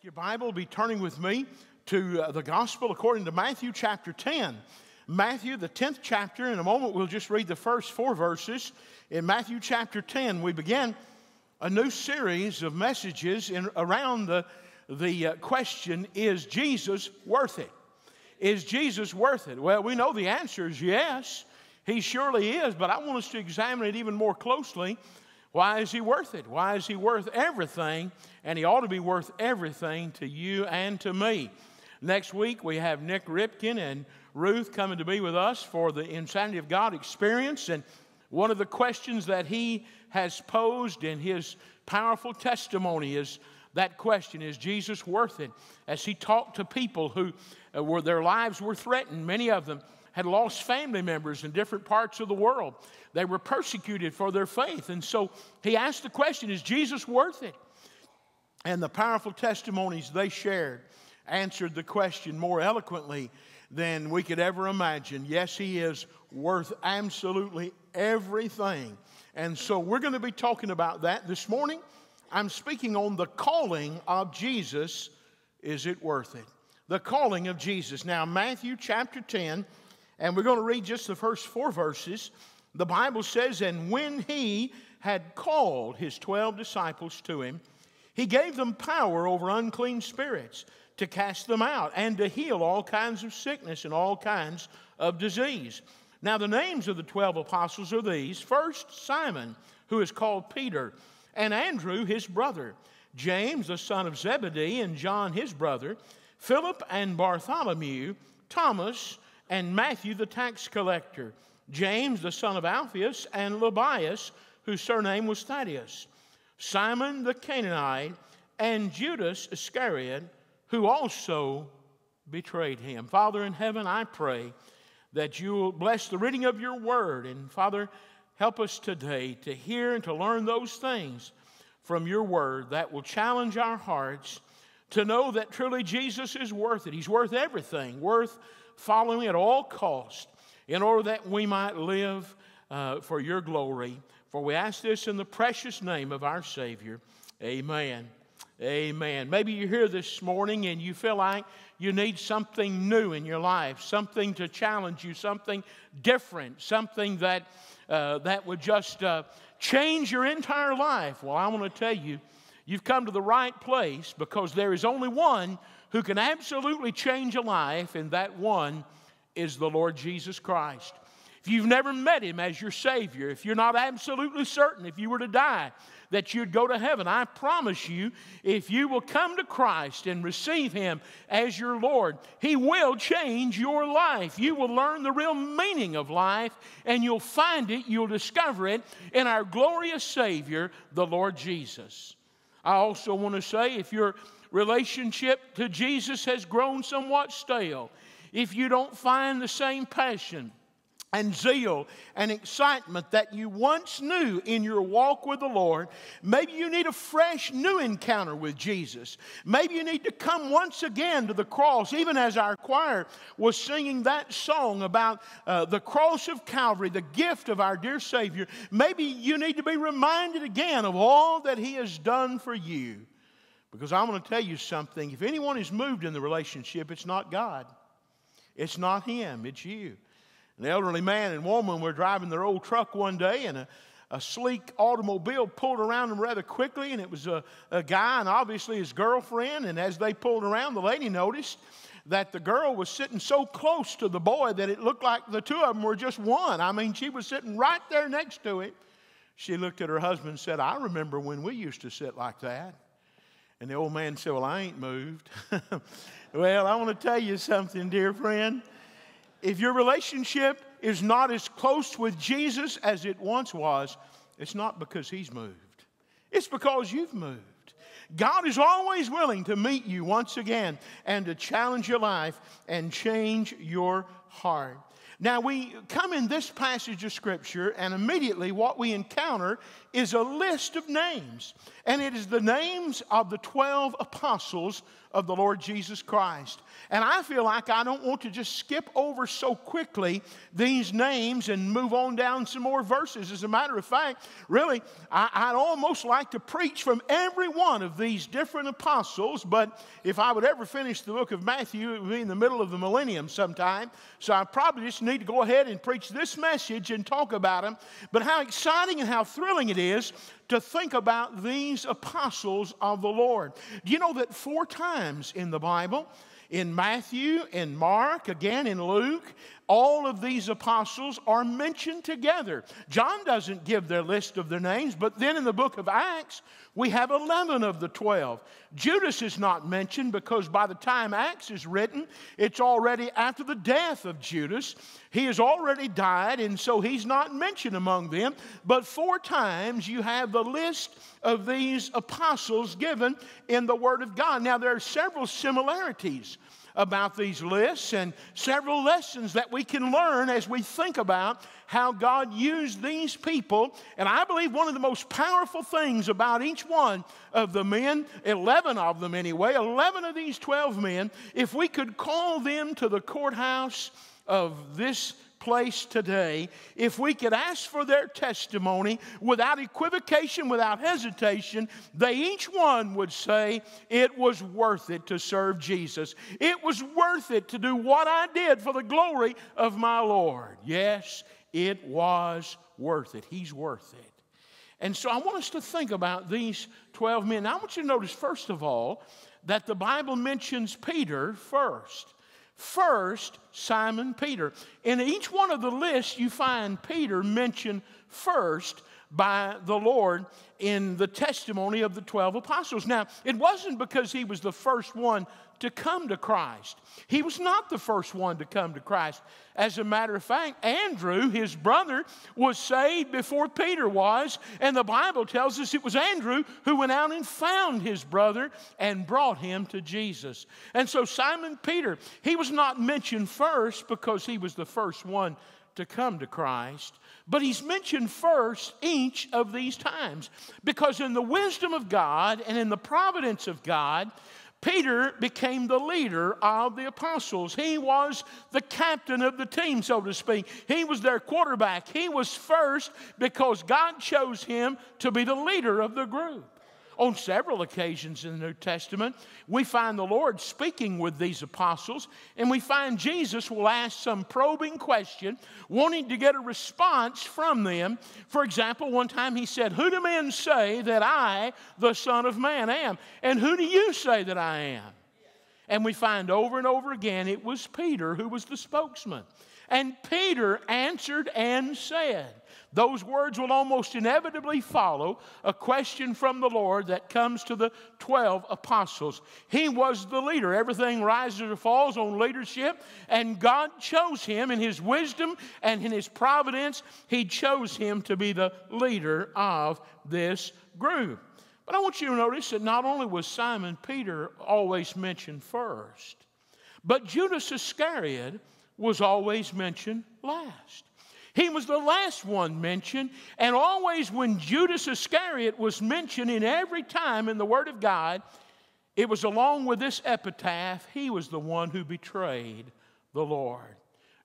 Take your Bible, be turning with me to the Gospel according to Matthew chapter 10. Matthew, the 10th chapter. In a moment, we'll just read the first four verses. In Matthew chapter 10, we begin a new series of messages around the question, is Jesus worth it? Is Jesus worth it? Well, we know the answer is yes. He surely is, but I want us to examine it even more closely. Why is he worth it? Why is he worth everything? And he ought to be worth everything to you and to me. Next week, we have Nick Ripken and Ruth coming to be with us for the Insanity of God experience. And one of the questions that he has posed in his powerful testimony is that question, is Jesus worth it? As he talked to people who their lives were threatened, many of them had lost family members in different parts of the world. They were persecuted for their faith. And so he asked the question, is Jesus worth it? And the powerful testimonies they shared answered the question more eloquently than we could ever imagine. Yes, he is worth absolutely everything. And so we're going to be talking about that this morning. I'm speaking on the calling of Jesus. Is it worth it? The calling of Jesus. Now, Matthew chapter 10. And we're going to read just the first four verses. The Bible says, and when he had called his 12 disciples to him, he gave them power over unclean spirits to cast them out and to heal all kinds of sickness and all kinds of disease. Now the names of the 12 apostles are these. First, Simon, who is called Peter, and Andrew, his brother, James, the son of Zebedee, and John, his brother, Philip and Bartholomew, Thomas, and Matthew the tax collector, James the son of Alphaeus, and Lebbaeus, whose surname was Thaddaeus, Simon the Canaanite, and Judas Iscariot, who also betrayed him. Father in heaven, I pray that you will bless the reading of your word. And Father, help us today to hear and to learn those things from your word that will challenge our hearts to know that truly Jesus is worth it. He's worth everything, worth following at all costs, in order that we might live for your glory. For we ask this in the precious name of our Savior. Amen. Amen. Maybe you're here this morning and you feel like you need something new in your life, something to challenge you, something different, something that would just change your entire life. Well, I want to tell you, you've come to the right place, because there is only one who can absolutely change a life, and that one is the Lord Jesus Christ. If you've never met him as your Savior, if you're not absolutely certain if you were to die that you'd go to heaven, I promise you, if you will come to Christ and receive him as your Lord, he will change your life. You will learn the real meaning of life, and you'll find it, you'll discover it in our glorious Savior, the Lord Jesus. I also want to say, if you're relationship to Jesus has grown somewhat stale, if you don't find the same passion and zeal and excitement that you once knew in your walk with the Lord, maybe you need a fresh new encounter with Jesus. Maybe you need to come once again to the cross, even as our choir was singing that song about the cross of Calvary, the gift of our dear Savior. Maybe you need to be reminded again of all that he has done for you. Because I'm going to tell you something. If anyone is moved in the relationship, it's not God. It's not him. It's you. An elderly man and woman were driving their old truck one day, and a sleek automobile pulled around them rather quickly, and it was a guy and obviously his girlfriend. And as they pulled around, the lady noticed that the girl was sitting so close to the boy that it looked like the two of them were just one. I mean, she was sitting right there next to him. She looked at her husband and said, "I remember when we used to sit like that." And the old man said, "Well, I ain't moved." Well, I want to tell you something, dear friend. If your relationship is not as close with Jesus as it once was, it's not because he's moved. It's because you've moved. God is always willing to meet you once again and to challenge your life and change your heart. Now, we come in this passage of Scripture, and immediately what we encounter is a list of names, and it is the names of the 12 apostles of the Lord Jesus Christ. And I feel like I don't want to just skip over so quickly these names and move on down some more verses. As a matter of fact, really, I'd almost like to preach from every one of these different apostles, but if I would ever finish the book of Matthew, it would be in the middle of the millennium sometime, so I probably just need to go ahead and preach this message and talk about them. But how exciting and how thrilling it is to think about these apostles of the Lord. Do you know that 4 times in the Bible, in Matthew, in Mark, again in Luke, all of these apostles are mentioned together? John doesn't give their list of their names, but then in the book of Acts, we have 11 of the 12. Judas is not mentioned because by the time Acts is written, it's already after the death of Judas. He has already died, and so he's not mentioned among them. But 4 times you have the list of these apostles given in the Word of God. Now, there are several similarities about these lists and several lessons that we can learn as we think about how God used these people. And I believe one of the most powerful things about each one of the men, 11 of them anyway, 11 of these 12 men, if we could call them to the courthouse of this place today, if we could ask for their testimony without equivocation, without hesitation, they each one would say, it was worth it to serve Jesus. It was worth it to do what I did for the glory of my Lord. Yes, it was worth it. He's worth it. And so I want us to think about these 12 men. Now I want you to notice, first of all, that the Bible mentions Peter first. First, Simon Peter. In each one of the lists, you find Peter mentioned first by the Lord in the testimony of the 12 apostles. Now, it wasn't because he was the first one to come to Christ. He was not the first one to come to Christ. As a matter of fact, Andrew, his brother, was saved before Peter was, and the Bible tells us it was Andrew who went out and found his brother and brought him to Jesus. And so Simon Peter, he was not mentioned first because he was the first one to come to Christ, but he's mentioned first each of these times because in the wisdom of God and in the providence of God, Peter became the leader of the apostles. He was the captain of the team, so to speak. He was their quarterback. He was first because God chose him to be the leader of the group. On several occasions in the New Testament, we find the Lord speaking with these apostles, and we find Jesus will ask some probing question, wanting to get a response from them. For example, one time he said, "Who do men say that I, the Son of Man, am? And who do you say that I am?" And we find over and over again it was Peter who was the spokesman. And Peter answered and said, those words will almost inevitably follow a question from the Lord that comes to the 12 apostles. He was the leader. Everything rises or falls on leadership, and God chose him in his wisdom and in his providence. He chose him to be the leader of this group. But I want you to notice that not only was Simon Peter always mentioned first, but Judas Iscariot was always mentioned last. He was the last one mentioned, and always when Judas Iscariot was mentioned in every time in the Word of God, it was along with this epitaph, he was the one who betrayed the Lord.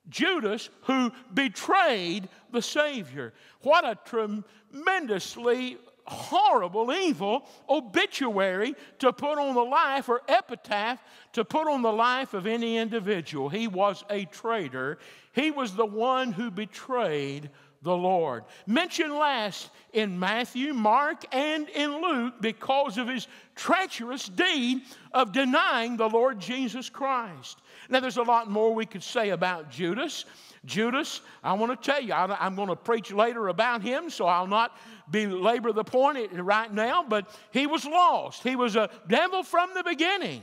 Judas, who betrayed the Savior. What a tremendously horrible, evil obituary to put on the life, or epitaph to put on the life of any individual. He was a traitor. He was the one who betrayed the Lord. Mentioned last in Matthew, Mark, and in Luke because of his treacherous deed of denying the Lord Jesus Christ. Now, there's a lot more we could say about Judas. Judas, I want to tell you, I'm going to preach later about him, so I'll not belabor the point right now, but he was lost. He was a devil from the beginning.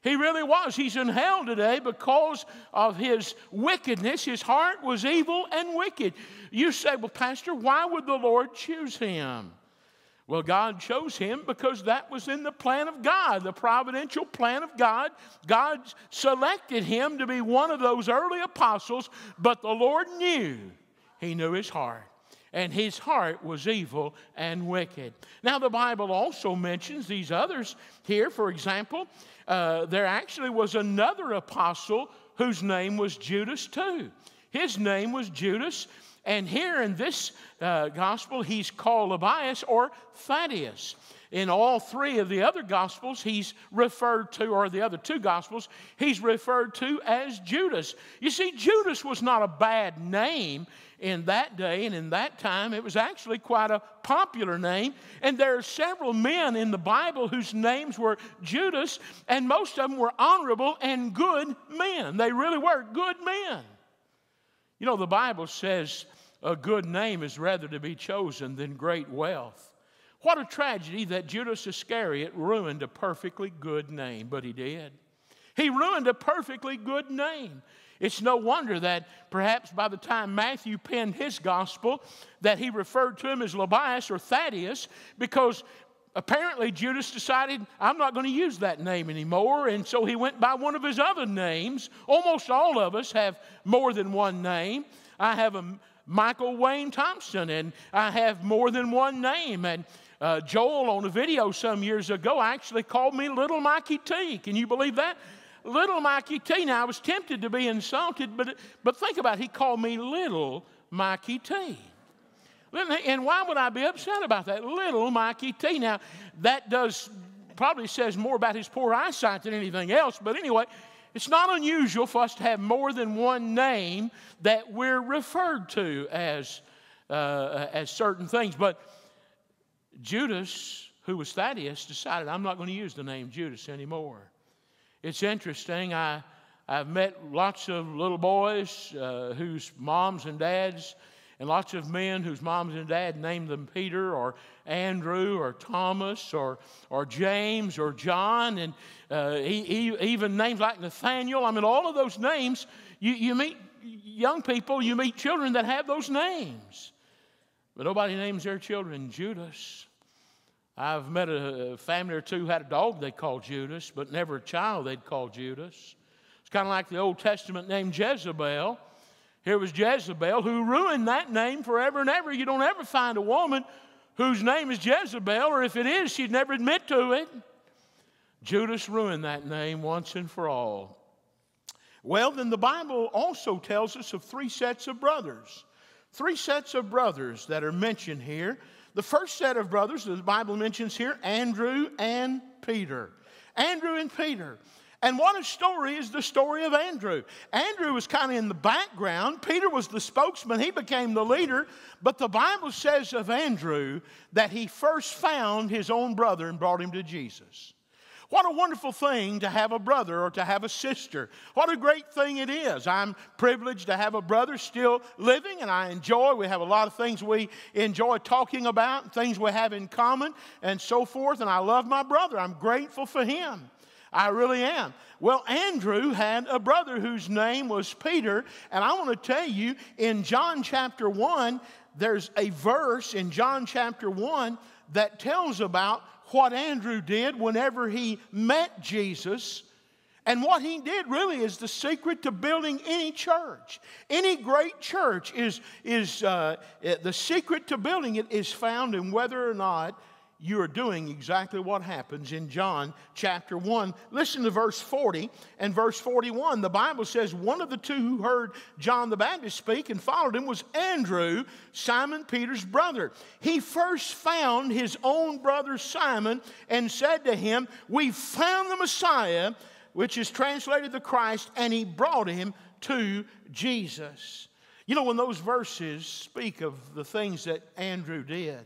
He really was. He's in hell today because of his wickedness. His heart was evil and wicked. You say, well, Pastor, why would the Lord choose him? Well, God chose him because that was in the plan of God, the providential plan of God. God selected him to be one of those early apostles, but the Lord knew. He knew his heart. and his heart was evil and wicked. Now, the Bible also mentions these others here. For example, there actually was another apostle whose name was Judas too. His name was Judas, and here in this gospel, he's called Lebbaeus or Thaddaeus. In all three of the other gospels, he's referred to, or the other two gospels, he's referred to as Judas. You see, Judas was not a bad name in that day and in that time. It was actually quite a popular name. And there are several men in the Bible whose names were Judas, and most of them were honorable and good men. They really were good men. You know, the Bible says a good name is rather to be chosen than great wealth. What a tragedy that Judas Iscariot ruined a perfectly good name, but he did. He ruined a perfectly good name. It's no wonder that perhaps by the time Matthew penned his gospel that he referred to him as Lebbaeus or Thaddaeus, because apparently Judas decided, I'm not going to use that name anymore, and so he went by one of his other names. Almost all of us have more than one name. I have a Michael Wayne Thompson, and I have more than one name. And Joel on a video some years ago actually called me Little Mikey T. Can you believe that? Little Mikey T. Now, I was tempted to be insulted, but think about it. He called me Little Mikey T. And why would I be upset about that? Little Mikey T. Now, that does probably says more about his poor eyesight than anything else. But anyway, it's not unusual for us to have more than one name that we're referred to as certain things. But Judas, who was Thaddaeus, decided, I'm not going to use the name Judas anymore. It's interesting. I've met lots of little boys whose moms and dads, and lots of men whose moms and dad named them Peter or Andrew or Thomas or James or John, and even names like Nathaniel. I mean, all of those names, you meet young people, you meet children that have those names. But nobody names their children Judas. I've met a family or two who had a dog they called Judas, but never a child they'd call Judas. It's kind of like the Old Testament name Jezebel. Here was Jezebel who ruined that name forever and ever. You don't ever find a woman whose name is Jezebel, or if it is, she'd never admit to it. Judas ruined that name once and for all. Well, then the Bible also tells us of three sets of brothers. Three sets of brothers that are mentioned here. The first set of brothers that the Bible mentions here, Andrew and Peter. Andrew and Peter. And what a story is the story of Andrew. Andrew was kind of in the background. Peter was the spokesman. He became the leader. But the Bible says of Andrew that he first found his own brother and brought him to Jesus. What a wonderful thing to have a brother or to have a sister. What a great thing it is. I'm privileged to have a brother still living, and I enjoy. We have a lot of things we enjoy talking about and things we have in common and so forth, and I love my brother. I'm grateful for him. I really am. Well, Andrew had a brother whose name was Peter, and I want to tell you, in John chapter 1, there's a verse in John chapter 1 that tells about what Andrew did whenever he met Jesus. And what he did really is the secret to building any church. Any great church is the secret to building it is found in whether or not you are doing exactly what happens in John chapter 1. Listen to verse 40 and verse 41. The Bible says one of the two who heard John the Baptist speak and followed him was Andrew, Simon Peter's brother. He first found his own brother Simon and said to him, "We found the Messiah," which is translated the Christ, and he brought him to Jesus. You know, when those verses speak of the things that Andrew did,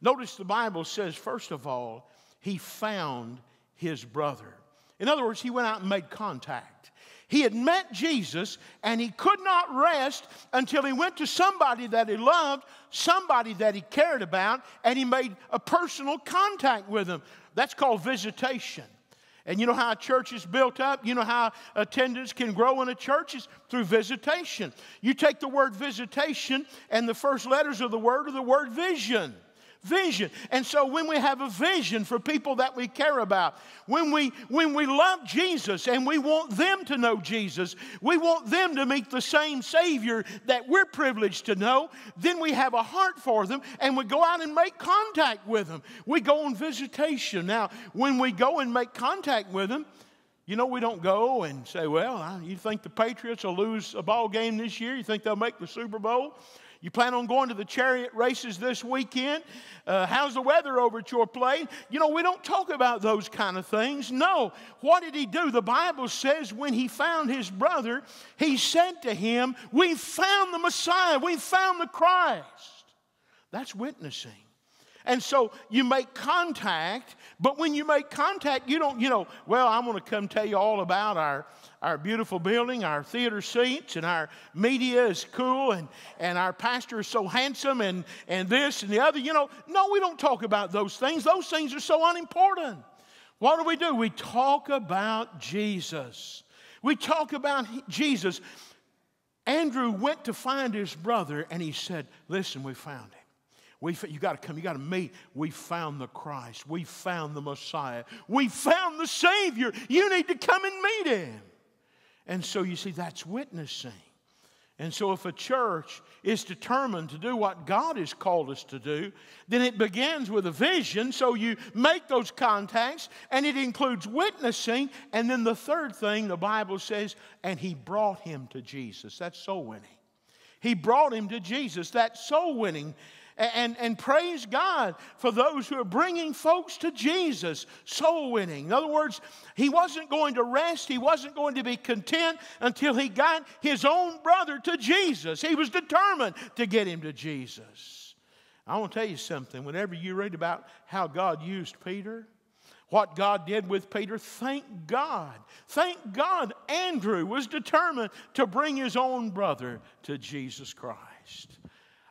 notice the Bible says, first of all, he found his brother. In other words, he went out and made contact. He had met Jesus, and he could not rest until he went to somebody that he loved, somebody that he cared about, and he made a personal contact with them. That's called visitation. And you know how a church is built up? You know how attendance can grow in a church? It's through visitation. You take the word visitation, and the first letters of the word are the word vision. Vision. And so when we have a vision for people that we care about, when we love Jesus and we want them to know Jesus, we want them to meet the same Savior that we're privileged to know, then we have a heart for them and we go out and make contact with them. We go on visitation. Now, when we go and make contact with them, you know, we don't go and say, well, you think the Patriots will lose a ball game this year? You think they'll make the Super Bowl? You plan on going to the chariot races this weekend? How's the weather over at your place? You know, we don't talk about those kind of things. No. What did he do? The Bible says when he found his brother, he said to him, we found the Messiah. We found the Christ. That's witnessing. And so you make contact, but when you make contact, you don't, well, I want to come tell you all about our beautiful building, our theater seats, and our media is cool, and our pastor is so handsome, and this and the other. You know, no, we don't talk about those things. Those things are so unimportant. What do? We talk about Jesus. We talk about Jesus. Andrew went to find his brother, and he said, listen, we found him. You got to come. You got to meet. We found the Christ. We found the Messiah. We found the Savior. You need to come and meet him. And so you see, that's witnessing. And so if a church is determined to do what God has called us to do, then it begins with a vision. So you make those contacts, and it includes witnessing. And then the third thing, the Bible says, and he brought him to Jesus. That's soul winning. He brought him to Jesus. That's soul winning. And praise God for those who are bringing folks to Jesus, soul winning. In other words, he wasn't going to rest. He wasn't going to be content until he got his own brother to Jesus. He was determined to get him to Jesus. I want to tell you something. Whenever you read about how God used Peter, what God did with Peter, thank God. Thank God Andrew was determined to bring his own brother to Jesus Christ.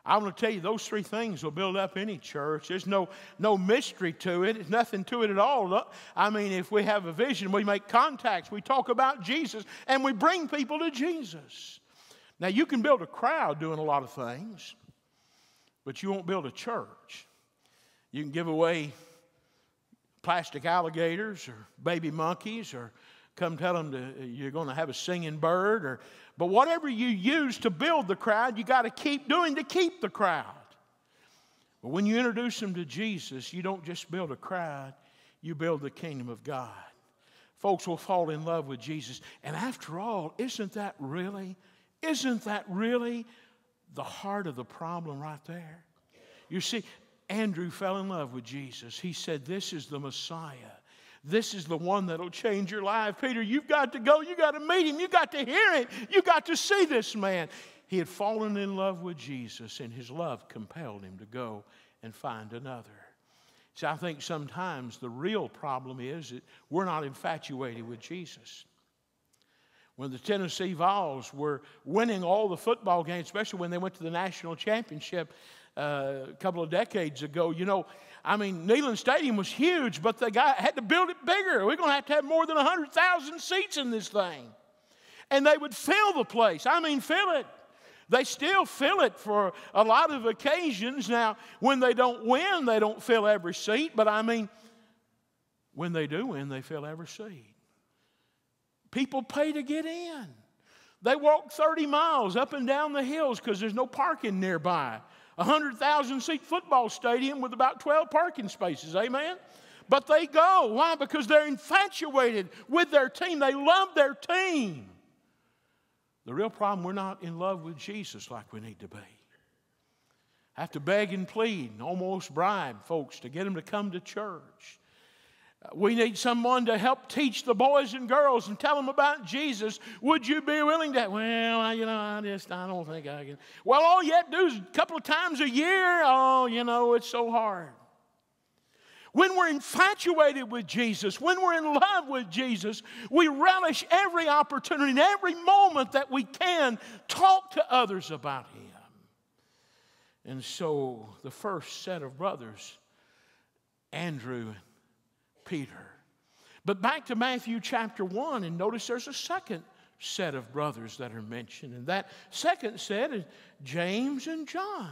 I want to tell you, those three things will build up any church. There's no mystery to it. There's nothing to it at all. I mean, if we have a vision, we make contacts, we talk about Jesus, and we bring people to Jesus. Now, you can build a crowd doing a lot of things, but you won't build a church. You can give away plastic alligators or baby monkeys or come tell them you're going to have a singing bird, but whatever you use to build the crowd, you got to keep doing to keep the crowd. But when you introduce them to Jesus, you don't just build a crowd, you build the kingdom of God. Folks will fall in love with Jesus. And after all, isn't that really the heart of the problem right there? You see, Andrew fell in love with Jesus. He said, this is the Messiah. This is the one that'll change your life. Peter, you've got to go. You've got to meet him. You've got to hear him. You've got to see this man. He had fallen in love with Jesus, and his love compelled him to go and find another. See, I think sometimes the real problem is that we're not infatuated with Jesus. When the Tennessee Vols were winning all the football games, especially when they went to the national championship a couple of decades ago, Neyland Stadium was huge, but they had to build it bigger. We're going to have more than 100,000 seats in this thing. And they would fill the place. Fill it. They still fill it for a lot of occasions. Now, when they don't win, they don't fill every seat. But when they do win, they fill every seat. People pay to get in. They walk 30 miles up and down the hills because there's no parking nearby. 100,000-seat football stadium with about 12 parking spaces, amen? But they go. Why? Because they're infatuated with their team. They love their team. The real problem, we're not in love with Jesus like we need to be. I have to beg and plead and almost bribe folks to get them to come to church. We need someone to help teach the boys and girls and tell them about Jesus. Would you be willing to? Well, I don't think I can. Well, all you have to do is a couple of times a year. It's so hard. When we're infatuated with Jesus, when we're in love with Jesus, we relish every opportunity and every moment that we can talk to others about him. And so the first set of brothers, Andrew and Peter. But back to Matthew chapter 1, and notice there's a second set of brothers that are mentioned. And that second set is James and John,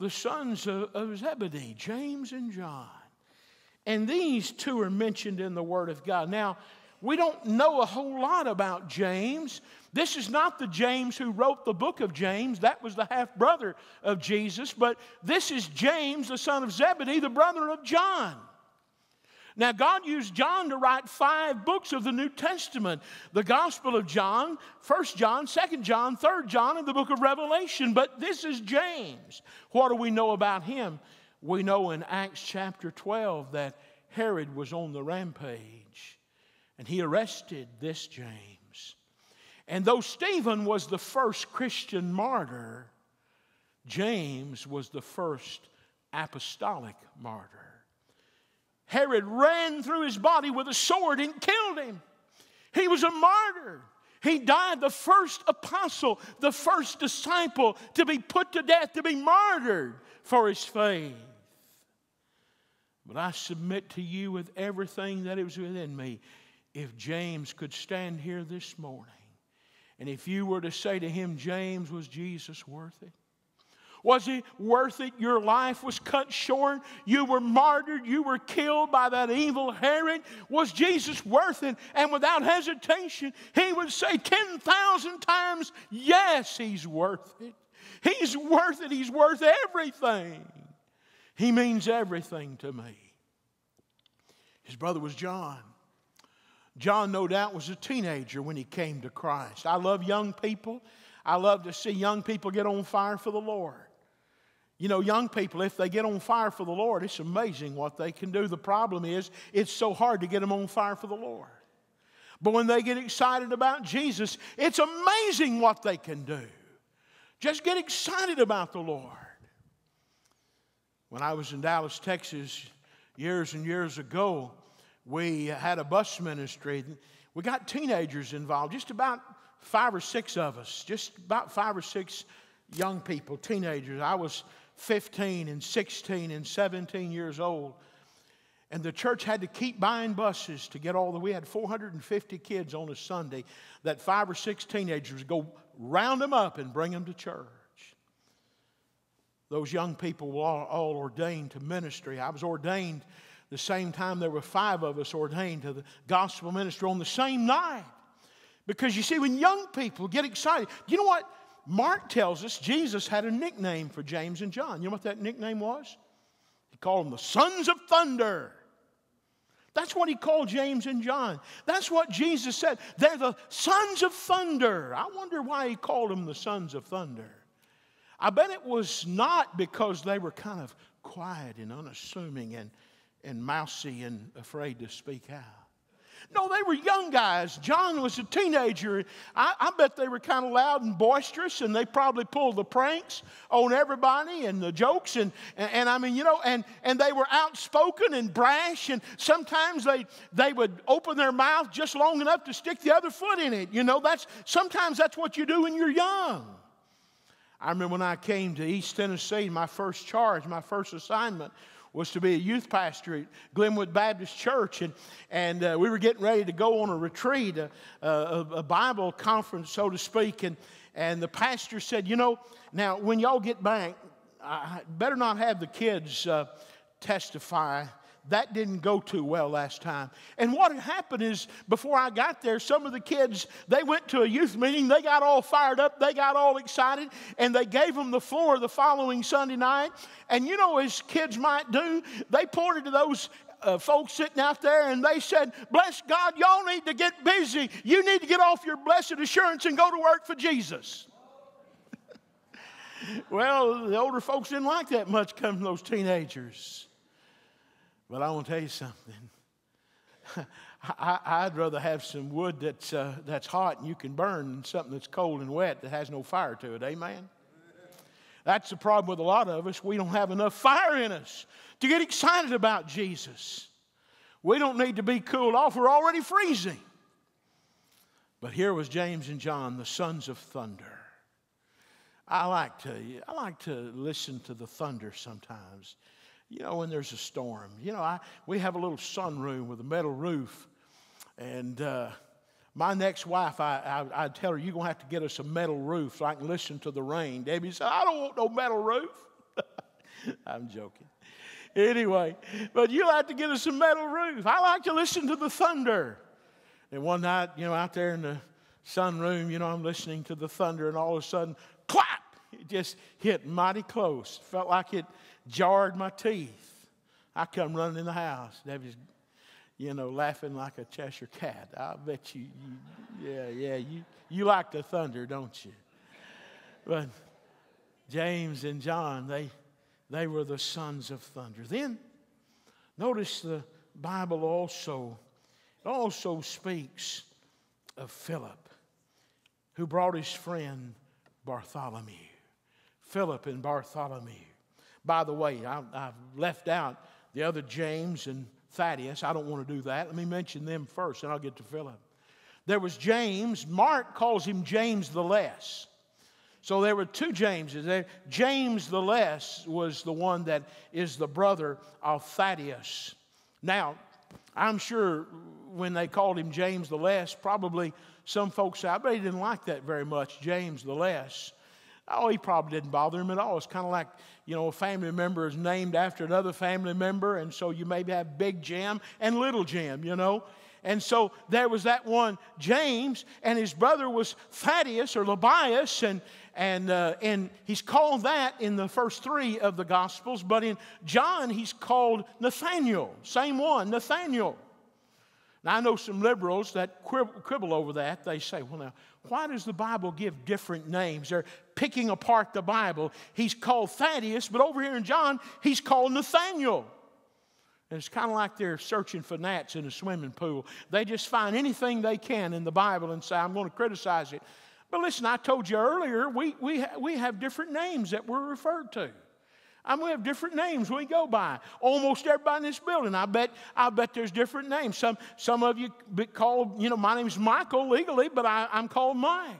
the sons of Zebedee, James and John. And these two are mentioned in the Word of God. Now, we don't know a whole lot about James. This is not the James who wrote the book of James. That was the half-brother of Jesus. But this is James, the son of Zebedee, the brother of John. Now, God used John to write 5 books of the New Testament. The Gospel of John, 1 John, 2 John, 3 John, and the book of Revelation. But this is James. What do we know about him? We know in Acts chapter 12 that Herod was on the rampage, and he arrested this James. And though Stephen was the first Christian martyr, James was the first apostolic martyr. Herod ran through his body with a sword and killed him. He was a martyr. He died the first apostle, the first disciple to be put to death, to be martyred for his faith. But I submit to you with everything that is within me, if James could stand here this morning, and if you were to say to him, James, was Jesus worth it? Was it worth it? Your life was cut short. You were martyred. You were killed by that evil Herod. Was Jesus worth it? And without hesitation, he would say 10,000 times, yes, he's worth it. He's worth it. He's worth everything. He means everything to me. His brother was John. John, no doubt, was a teenager when he came to Christ. I love young people. I love to see young people get on fire for the Lord. You know, young people, if they get on fire for the Lord, it's amazing what they can do. The problem is, it's so hard to get them on fire for the Lord. But when they get excited about Jesus, it's amazing what they can do. Just get excited about the Lord. When I was in Dallas, Texas, years and years ago, we had a bus ministry. We got teenagers involved, just about 5 or 6 of us, just about 5 or 6 young people, teenagers. I was 15 and 16 and 17 years old. And the church had to keep buying buses to get all the, we had 450 kids on a Sunday that 5 or 6 teenagers go round them up and bring them to church. Those young people were all ordained to ministry. I was ordained the same time there were 5 of us ordained to the gospel ministry on the same night. Because you see, when young people get excited, you know what? Mark tells us Jesus had a nickname for James and John. You know what that nickname was? He called them the sons of thunder. That's what he called James and John. That's what Jesus said. They're the sons of thunder. I wonder why he called them the sons of thunder. I bet it was not because they were kind of quiet and unassuming and mousy and afraid to speak out. No, they were young guys. John was a teenager. I bet they were kind of loud and boisterous, and they probably pulled the pranks on everybody and the jokes. And I mean, you know, and they were outspoken and brash, and sometimes they would open their mouth just long enough to stick the other foot in it. You know, sometimes that's what you do when you're young. I remember when I came to East Tennessee, my first charge, my first assignment was to be a youth pastor at Glenwood Baptist Church. And we were getting ready to go on a retreat, a Bible conference, so to speak. And the pastor said, you know, now when y'all get back, I better not have the kids testify. That didn't go too well last time. And what happened is, before I got there, some of the kids, they went to a youth meeting. They got all fired up. They got all excited. And they gave them the floor the following Sunday night. And you know, as kids might do, they pointed to those folks sitting out there, and they said, bless God, y'all need to get busy. You need to get off your blessed assurance and go to work for Jesus. Well, the older folks didn't like that much coming from those teenagers. But I want to tell you something. I'd rather have some wood that's hot and you can burn than something that's cold and wet that has no fire to it. Amen? That's the problem with a lot of us. We don't have enough fire in us to get excited about Jesus. We don't need to be cooled off. We're already freezing. But here was James and John, the sons of thunder. I like to listen to the thunder sometimes. You know, when there's a storm. You know, we have a little sunroom with a metal roof. And my next wife, I tell her, you're going to have to get us a metal roof so I can listen to the rain. Debbie said, I don't want no metal roof. I'm joking. Anyway, but you like to get us a metal roof. I like to listen to the thunder. And one night, out there in the sunroom, I'm listening to the thunder, and all of a sudden, clap! It just hit mighty close. Felt like it jarred my teeth. I come running in the house. Debbie's, laughing like a Cheshire cat. I bet you you like the thunder, don't you? But James and John, they were the sons of thunder. Then, notice the Bible also speaks of Philip, who brought his friend Bartholomew. Philip and Bartholomew. By the way, I've left out the other James and Thaddaeus. I don't want to do that. Let me mention them first, and I'll get to Philip. There was James. Mark calls him James the Less. So there were two Jameses. James the Less was the one that is the brother of Thaddaeus. Now, I'm sure when they called him James the Less, probably some folks said, I bet he didn't like that very much, James the Less. Oh, he probably didn't bother him at all. It's kind of like, a family member is named after another family member, and so you maybe have Big Jim and Little Jim, And so there was that one James, and his brother was Thaddaeus or Lebbaeus, and he's called that in the first three of the Gospels. But in John, he's called Nathaniel, same one, Nathaniel. Now, I know some liberals that quibble over that. They say, well, now, why does the Bible give different names? They're picking apart the Bible. He's called Thaddaeus, but over here in John, he's called Nathaniel. And it's kind of like they're searching for gnats in a swimming pool. They just find anything they can in the Bible and say, I'm going to criticize it. But listen, I told you earlier, we have different names that we're referred to. We have different names we go by. Almost everybody in this building, I bet there's different names. Some of you called, my name's Michael legally, but I'm called Mike.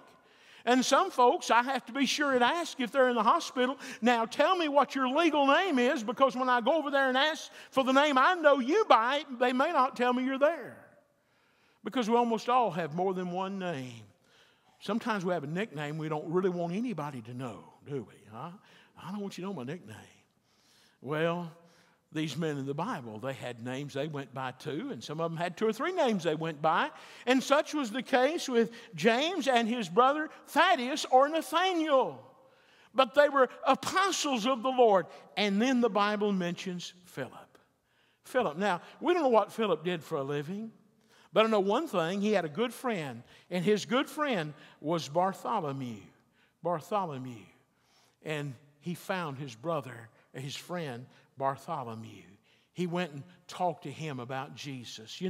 And some folks, I have to be sure and ask if they're in the hospital, now tell me what your legal name is, because when I go over there and ask for the name I know you by, they may not tell me you're there. Because we almost all have more than one name. Sometimes we have a nickname we don't really want anybody to know, do we? Huh? I don't want you to know my nickname. Well, these men in the Bible, they had names they went by too, and some of them had two or three names they went by. And such was the case with James and his brother Thaddaeus or Nathaniel. But they were apostles of the Lord. And then the Bible mentions Philip. Philip. Now, we don't know what Philip did for a living, but I know one thing. He had a good friend, and his good friend was Bartholomew. Bartholomew. And he found his brother, his friend, Bartholomew. He went and talked to him about Jesus.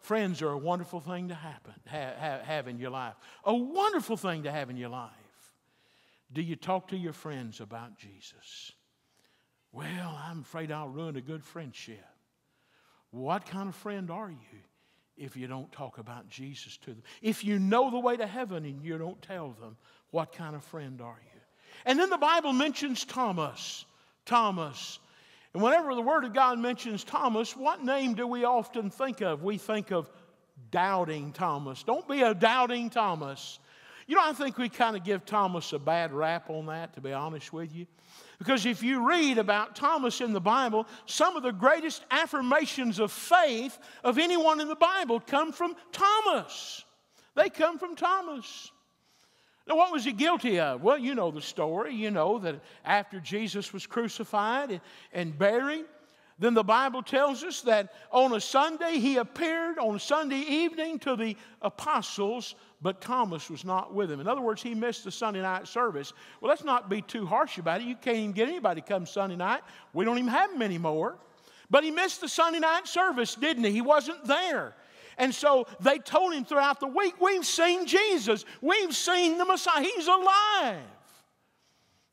Friends are a wonderful thing to have in your life. A wonderful thing to have in your life. Do you talk to your friends about Jesus? Well, I'm afraid I'll ruin a good friendship. What kind of friend are you if you don't talk about Jesus to them? If you know the way to heaven and you don't tell them, what kind of friend are you? And then the Bible mentions Thomas. Thomas. And whenever the Word of God mentions Thomas, what name do we often think of? We think of Doubting Thomas. Don't be a Doubting Thomas. I think we kind of give Thomas a bad rap on that, to be honest with you. Because if you read about Thomas in the Bible, some of the greatest affirmations of faith of anyone in the Bible come from Thomas. They come from Thomas. Now, what was he guilty of? Well, you know the story. You know that after Jesus was crucified and buried, then the Bible tells us that on a Sunday, he appeared on Sunday evening to the apostles, but Thomas was not with him. In other words, he missed the Sunday night service. Well, let's not be too harsh about it. You can't even get anybody to come Sunday night. We don't even have them anymore. But he missed the Sunday night service, didn't he? He wasn't there. And so they told him throughout the week, we've seen Jesus. We've seen the Messiah. He's alive.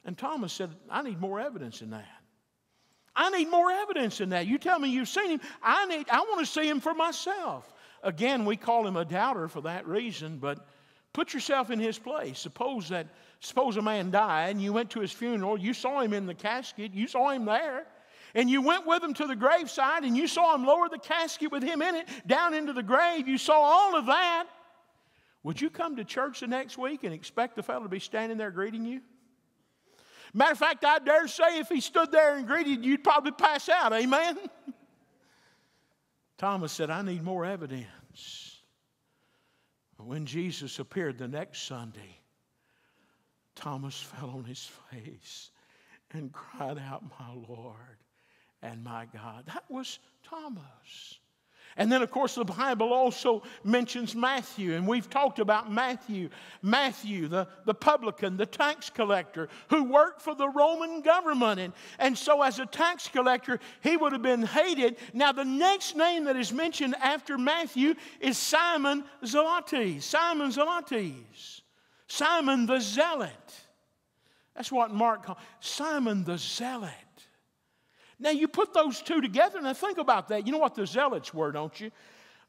And Thomas said, I need more evidence than that. I need more evidence than that. You tell me you've seen him. I want to see him for myself. Again, we call him a doubter for that reason, but put yourself in his place. Suppose a man died and you went to his funeral. You saw him in the casket. You saw him there. And you went with him to the graveside, and you saw him lower the casket with him in it down into the grave. You saw all of that. Would you come to church the next week and expect the fellow to be standing there greeting you? Matter of fact, I dare say if he stood there and greeted you, you'd probably pass out. Amen? Thomas said, I need more evidence. When Jesus appeared the next Sunday, Thomas fell on his face and cried out, my Lord and my God. That was Thomas. And then, of course, the Bible also mentions Matthew, and we've talked about Matthew. Matthew, the publican, the tax collector, who worked for the Roman government. And so as a tax collector, he would have been hated. Now, the next name that is mentioned after Matthew is Simon Zelotes. Simon Zelotes. Simon the Zealot. That's what Mark called Simon the Zealot. Now, you put those two together, and think about that. You know what the Zealots were, don't you?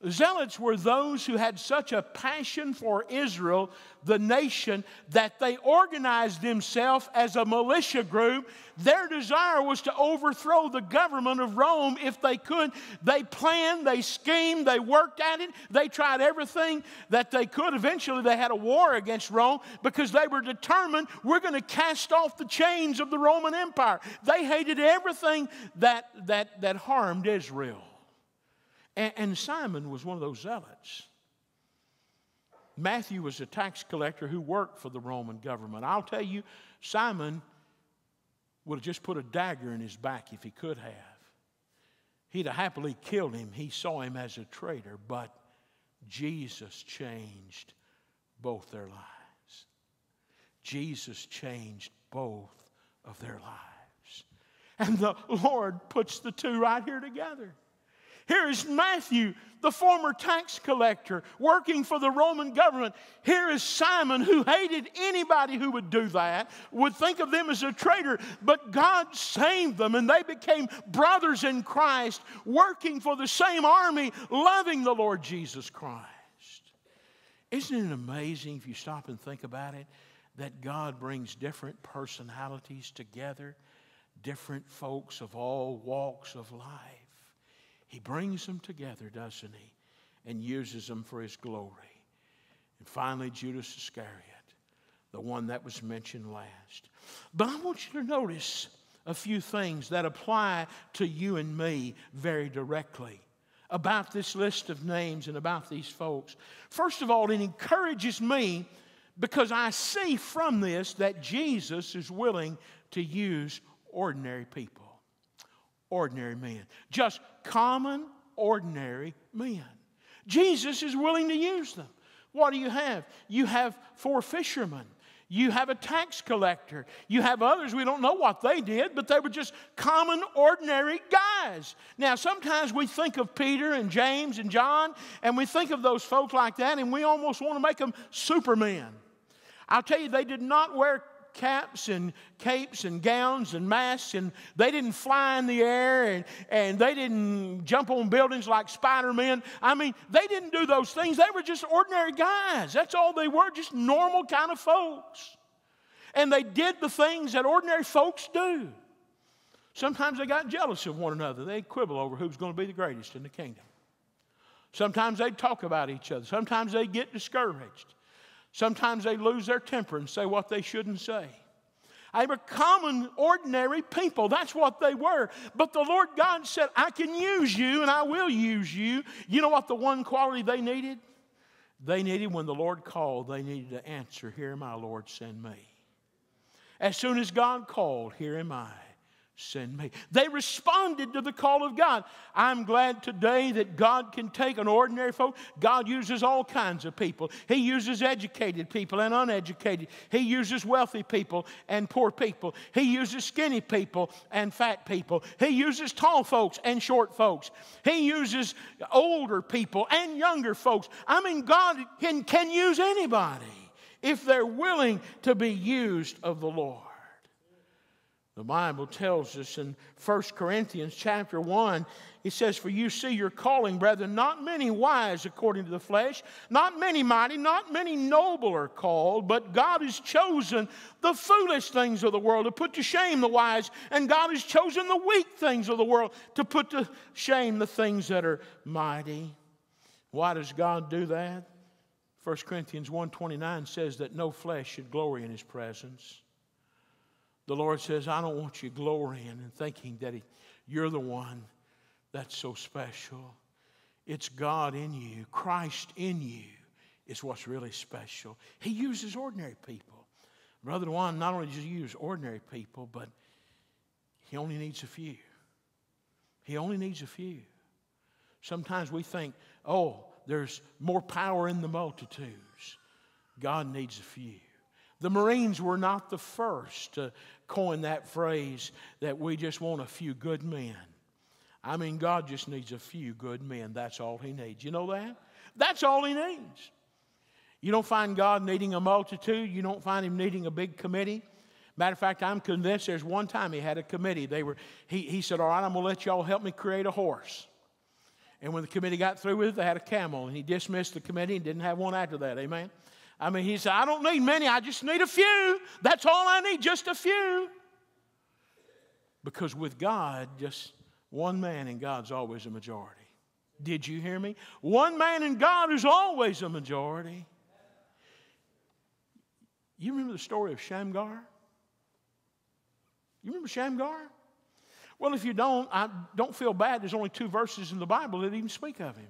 The Zealots were those who had such a passion for Israel, the nation, that they organized themselves as a militia group. Their desire was to overthrow the government of Rome if they could. They planned, they schemed, they worked at it. They tried everything that they could. Eventually, they had a war against Rome because they were determined, we're going to cast off the chains of the Roman Empire. They hated everything that harmed Israel. And Simon was one of those zealots. Matthew was a tax collector who worked for the Roman government. I'll tell you, Simon would have just put a dagger in his back if he could have. He'd have happily killed him. He saw him as a traitor, but Jesus changed both their lives. Jesus changed both of their lives. And the Lord puts the two right here together. Here is Matthew, the former tax collector, working for the Roman government. Here is Simon, who hated anybody who would do that, would think of them as a traitor, but God saved them, and they became brothers in Christ, working for the same army, loving the Lord Jesus Christ. Isn't it amazing, if you stop and think about it, that God brings different personalities together, different folks of all walks of life. He brings them together, doesn't he? And uses them for his glory. And finally, Judas Iscariot, the one that was mentioned last. But I want you to notice a few things that apply to you and me very directly about this list of names and about these folks. First of all, it encourages me because I see from this that Jesus is willing to use ordinary people. Ordinary men. Just common, ordinary men. Jesus is willing to use them. What do you have? You have four fishermen. You have a tax collector. You have others. We don't know what they did, but they were just common, ordinary guys. Now, sometimes we think of Peter and James and John, and we think of those folk like that, and we almost want to make them supermen. I'll tell you, they did not wear caps and capes and gowns and masks, and they didn't fly in the air, and they didn't jump on buildings like Spider-Man. I mean, they didn't do those things. They were just ordinary guys. That's all they were, just normal kind of folks. And they did the things that ordinary folks do. Sometimes they got jealous of one another. They'd quibble over who's going to be the greatest in the kingdom. Sometimes they'd talk about each other. Sometimes they'd get discouraged. Sometimes they lose their temper and say what they shouldn't say. They were common, ordinary people. That's what they were. But the Lord God said, I can use you and I will use you. You know what the one quality they needed? They needed, when the Lord called, they needed to answer, here am I, Lord, send me. As soon as God called, here am I, send me. They responded to the call of God. I'm glad today that God can take an ordinary folk. God uses all kinds of people. He uses educated people and uneducated. He uses wealthy people and poor people. He uses skinny people and fat people. He uses tall folks and short folks. He uses older people and younger folks. I mean, God can use anybody if they're willing to be used of the Lord. The Bible tells us in 1 Corinthians chapter 1, it says, for you see your calling, brethren, not many wise according to the flesh, not many mighty, not many noble are called, but God has chosen the foolish things of the world to put to shame the wise, and God has chosen the weak things of the world to put to shame the things that are mighty. Why does God do that? 1 Corinthians 1:29 says that no flesh should glory in his presence. The Lord says, I don't want you glorying and thinking that you're the one that's so special. It's God in you. Christ in you is what's really special. He uses ordinary people. Brother DeJuan not only does he use ordinary people, but he only needs a few. He only needs a few. Sometimes we think, oh, there's more power in the multitudes. God needs a few. The Marines were not the first to coin that phrase that we just want a few good men. I mean, God just needs a few good men. That's all he needs. You know that? That's all he needs. You don't find God needing a multitude. You don't find him needing a big committee. Matter of fact, I'm convinced there's one time he had a committee. He said, all right, I'm going to let you all help me create a horse. And when the committee got through with it, they had a camel. And he dismissed the committee and didn't have one after that. Amen? I mean, he said, I don't need many. I just need a few. That's all I need, just a few. Because with God, just one man in God's always a majority. Did you hear me? One man in God is always a majority. You remember the story of Shamgar? You remember Shamgar? Well, if you don't, I don't feel bad. There's only two verses in the Bible that even speak of him.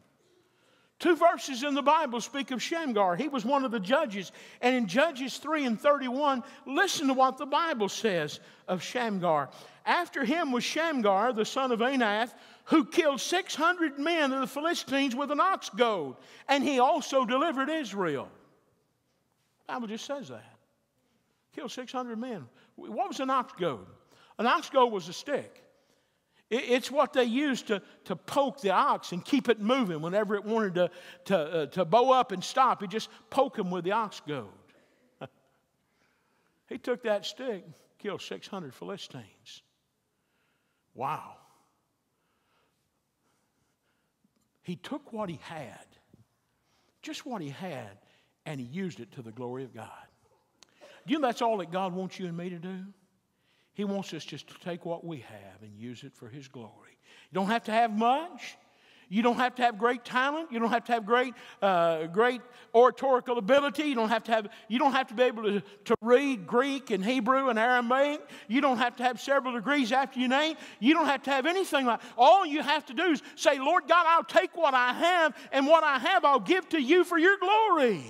Two verses in the Bible speak of Shamgar. He was one of the judges. And in Judges 3:31, listen to what the Bible says of Shamgar. After him was Shamgar, the son of Anath, who killed 600 men of the Philistines with an ox goad. And he also delivered Israel. The Bible just says that. Killed 600 men. What was an ox goad? An ox goad was a stick. It's what they used to poke the ox and keep it moving. Whenever it wanted to bow up and stop, you just poke him with the ox goad. He took that stick, killed 600 Philistines. Wow. He took what he had, just what he had, and he used it to the glory of God. Do you know that's all that God wants you and me to do? He wants us just to take what we have and use it for his glory. You don't have to have much. You don't have to have great talent. You don't have to have great oratorical ability. You don't have to be able to read Greek and Hebrew and Aramaic. You don't have to have several degrees after your name. You don't have to have anything like that. All you have to do is say, Lord God, I'll take what I have, and what I have I'll give to you for your glory.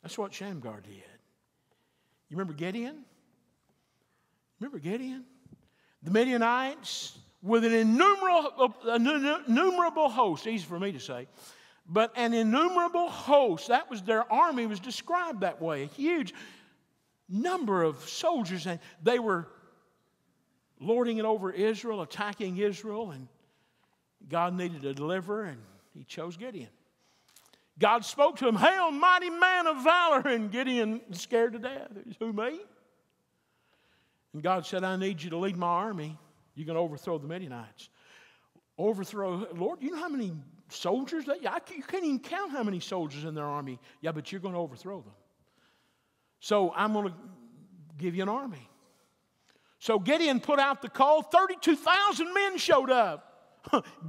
That's what Shamgar did. You remember Gideon? Remember Gideon? The Midianites, with an innumerable host, easy for me to say, but an innumerable host, that was their army, was described that way, a huge number of soldiers, and they were lording it over Israel, attacking Israel, and God needed a deliverer, and he chose Gideon. God spoke to him, hail, mighty man of valor, and Gideon was scared to death. Who, me? And God said, I need you to lead my army. You're going to overthrow the Midianites. Overthrow, Lord, you know how many soldiers? You can't even count how many soldiers in their army. Yeah, but you're going to overthrow them. So I'm going to give you an army. So Gideon put out the call. 32,000 men showed up.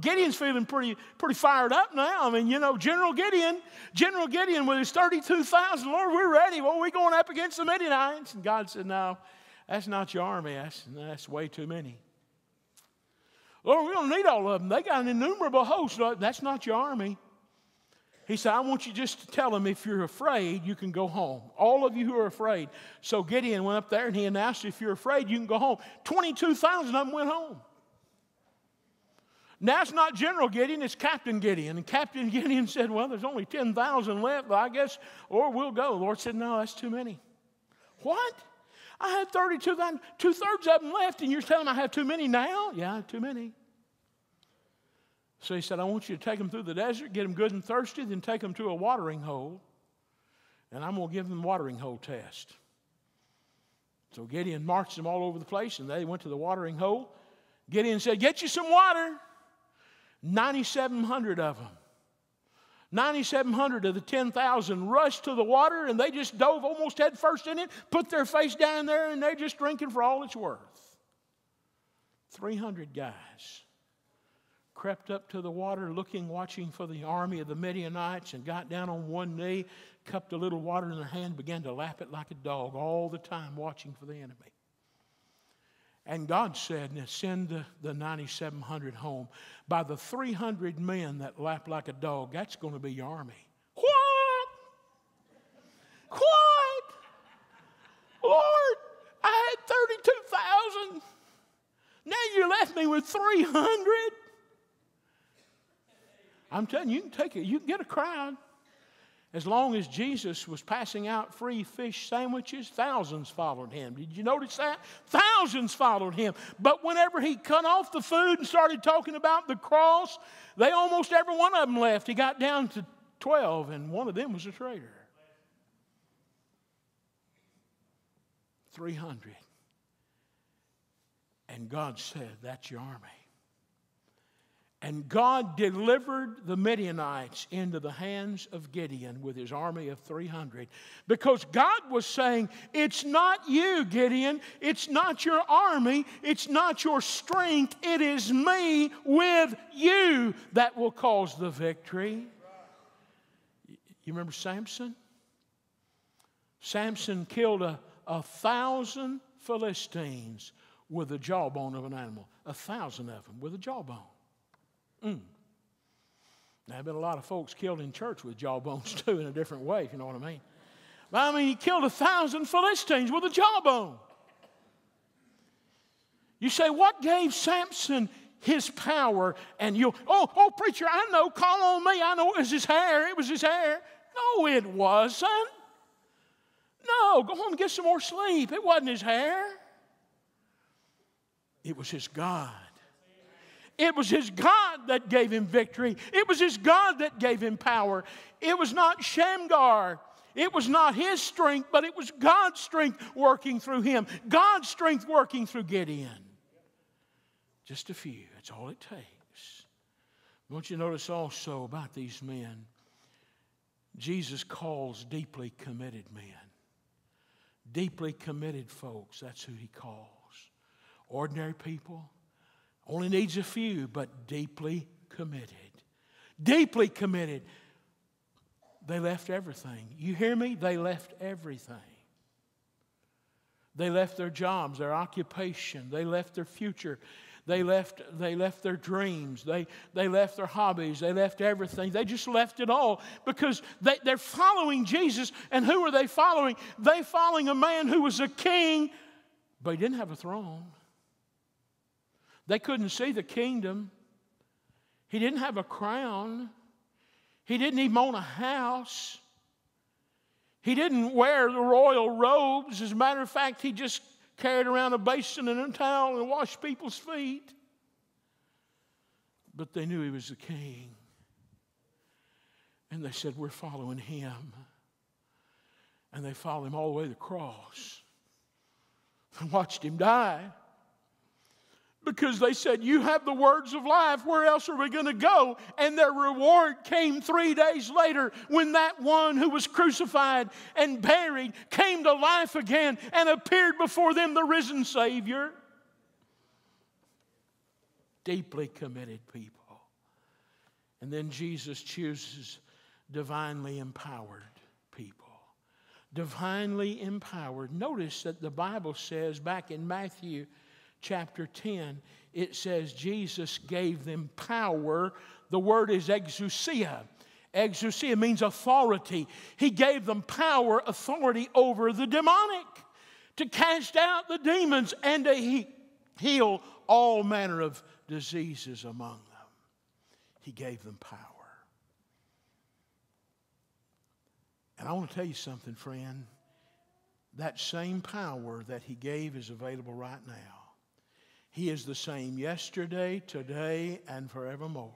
Gideon's feeling pretty fired up now. I mean, you know, General Gideon with his 32,000, Lord, we're ready. Well, we're going up against the Midianites. And God said, no. That's not your army. That's way too many. Lord, we don't need all of them. They got an innumerable host. That's not your army. He said, I want you just to tell them if you're afraid, you can go home. All of you who are afraid. So Gideon went up there and he announced, if you're afraid, you can go home. 22,000 of them went home. Now it's not General Gideon, it's Captain Gideon. And Captain Gideon said, well, there's only 10,000 left, but I guess, Lord, we'll go. The Lord said, no, that's too many. What? I had 32,000, two-thirds of them left, and you're telling me I have too many now? Yeah, too many. So he said, I want you to take them through the desert, get them good and thirsty, then take them to a watering hole, and I'm going to give them the watering hole test. So Gideon marched them all over the place, and they went to the watering hole. Gideon said, get you some water. 9,700 of them. 9,700 of the 10,000 rushed to the water, and they just dove almost head first in it, put their face down there, and they're just drinking for all it's worth. 300 guys crept up to the water looking, watching for the army of the Midianites, and got down on one knee, cupped a little water in their hand, began to lap it like a dog all the time watching for the enemy. And God said, send the 9,700 home. By the 300 men that lap like a dog, that's going to be your army. What? What? Lord, I had 32,000. Now you left me with 300. I'm telling you, you can take it. You can get a crowd. As long as Jesus was passing out free fish sandwiches, thousands followed him. Did you notice that? Thousands followed him. But whenever he cut off the food and started talking about the cross, they almost every one of them left. He got down to 12, and one of them was a traitor. 300. And God said, that's your army. And God delivered the Midianites into the hands of Gideon with his army of 300. Because God was saying, it's not you, Gideon. It's not your army. It's not your strength. It is me with you that will cause the victory. You remember Samson? Samson killed a 1,000 Philistines with the jawbone of an animal. 1,000 of them with a jawbone. Now, there have been a lot of folks killed in church with jawbones, too, in a different way, if you know what I mean. But, I mean, he killed 1,000 Philistines with a jawbone. You say, what gave Samson his power? And you'll, oh, preacher, I know, call on me. I know it was his hair. It was his hair. No, it wasn't. No, go home and get some more sleep. It wasn't his hair. It was his God. It was his God that gave him victory. It was his God that gave him power. It was not Shamgar. It was not his strength, but it was God's strength working through him. God's strength working through Gideon. Just a few. That's all it takes. I want you to notice also about these men, Jesus calls deeply committed men. Deeply committed folks, that's who he calls. Ordinary people. Only needs a few, but deeply committed. Deeply committed. They left everything. You hear me? They left everything. They left their jobs, their occupation. They left their future. They left their dreams. They left their hobbies. They left everything. They just left it all because they're following Jesus. And who are they following? They're following a man who was a king, but he didn't have a throne. They couldn't see the kingdom. He didn't have a crown. He didn't even own a house. He didn't wear the royal robes. As a matter of fact, he just carried around a basin and a towel and washed people's feet. But they knew he was the king. And they said, we're following him. And they followed him all the way to the cross. And watched him die. Because they said, you have the words of life. Where else are we going to go? And their reward came 3 days later when that one who was crucified and buried came to life again and appeared before them, the risen Savior. Deeply committed people. And then Jesus chooses divinely empowered people. Divinely empowered. Notice that the Bible says back in Matthew Chapter 10, it says Jesus gave them power. The word is exousia. Exousia means authority. He gave them power, authority over the demonic, to cast out the demons and to heal all manner of diseases among them. He gave them power. And I want to tell you something, friend. That same power that he gave is available right now. He is the same yesterday, today, and forevermore.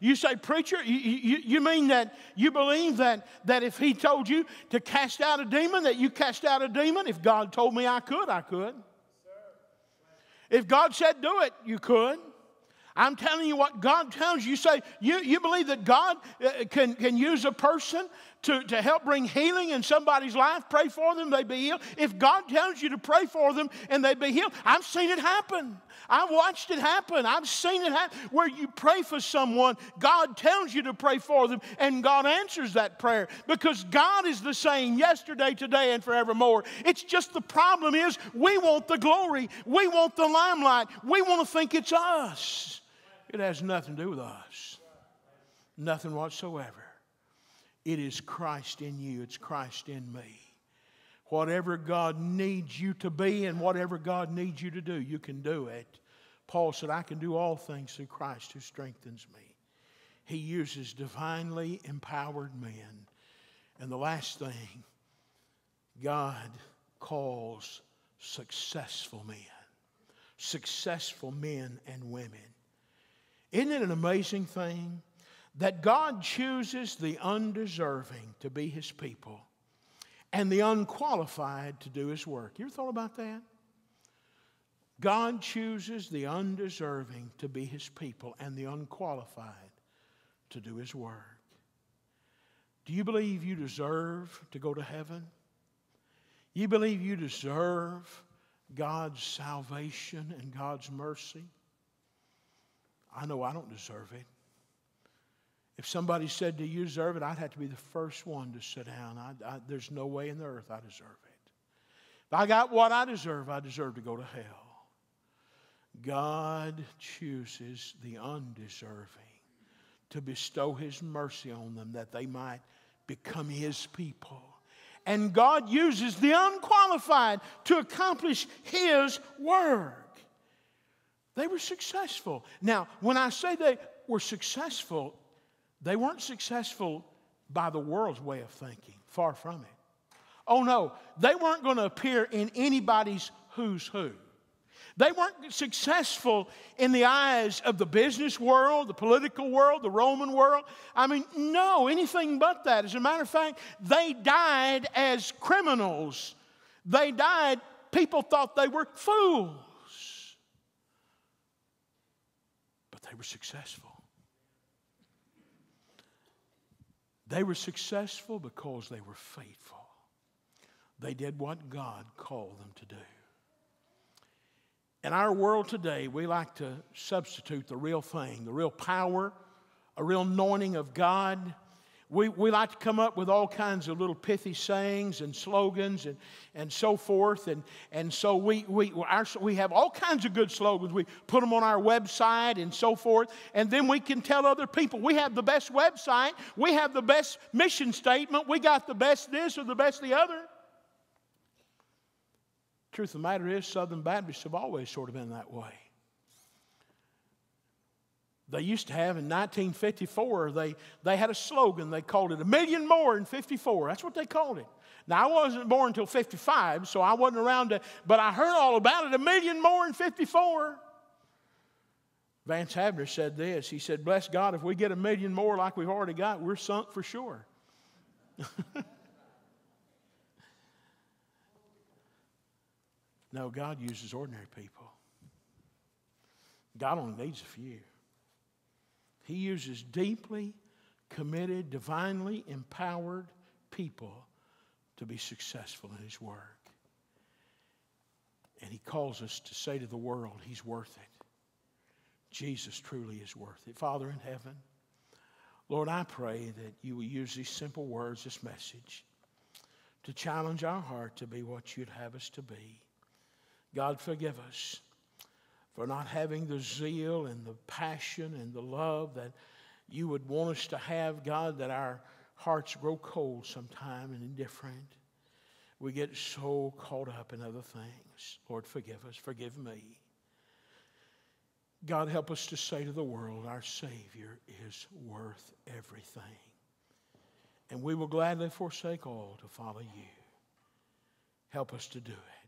You say, preacher, you mean that you believe that if he told you to cast out a demon, that you cast out a demon? If God told me I could. If God said do it, you could. I'm telling you what God tells you. You say, you believe that God can use a person to help bring healing in somebody's life, pray for them, they be healed. If God tells you to pray for them and they be healed, I've seen it happen. I've watched it happen. I've seen it happen where you pray for someone, God tells you to pray for them, and God answers that prayer because God is the same yesterday, today, and forevermore. It's just the problem is we want the glory. We want the limelight. We want to think it's us. It has nothing to do with us. Nothing whatsoever. It is Christ in you. It's Christ in me. Whatever God needs you to be and whatever God needs you to do, you can do it. Paul said, I can do all things through Christ who strengthens me. He uses divinely empowered men. And the last thing, God calls successful men. Successful men and women. Isn't it an amazing thing that God chooses the undeserving to be His people and the unqualified to do His work? You ever thought about that? God chooses the undeserving to be His people and the unqualified to do His work. Do you believe you deserve to go to heaven? You believe you deserve God's salvation and God's mercy? I know I don't deserve it. If somebody said, do you deserve it? I'd have to be the first one to sit down. There's no way in the earth I deserve it. If I got what I deserve to go to hell. God chooses the undeserving to bestow His mercy on them that they might become His people. And God uses the unqualified to accomplish His work. They were successful. Now, when I say they were successful, they weren't successful by the world's way of thinking. Far from it. Oh, no. They weren't going to appear in anybody's who's who. They weren't successful in the eyes of the business world, the political world, the Roman world. I mean, no, anything but that. As a matter of fact, they died as criminals. They died, people thought they were fools. They were successful. They were successful because they were faithful. They did what God called them to do. In our world today, we like to substitute the real thing, the real power, a real anointing of God. We like to come up with all kinds of little pithy sayings and slogans and so forth. And so we have all kinds of good slogans. We put them on our website and so forth. And then we can tell other people, we have the best website. We have the best mission statement. We got the best this or the best the other. Truth of the matter is, Southern Baptists have always sort of been that way. They used to have in 1954, they had a slogan. They called it 1 million more in 54. That's what they called it. Now, I wasn't born until 55, so I wasn't around to, but I heard all about it, 1 million more in 54. Vance Havner said this. He said, bless God, if we get 1 million more like we've already got, we're sunk for sure. No, God uses ordinary people. God only needs a few. He uses deeply committed, divinely empowered people to be successful in His work. And He calls us to say to the world, He's worth it. Jesus truly is worth it. Father in heaven, Lord, I pray that You will use these simple words, this message, to challenge our heart to be what You'd have us to be. God, forgive us for not having the zeal and the passion and the love that You would want us to have, God, that our hearts grow cold sometime and indifferent. We get so caught up in other things. Lord, forgive us. Forgive me. God, help us to say to the world, our Savior is worth everything. And we will gladly forsake all to follow You. Help us to do it.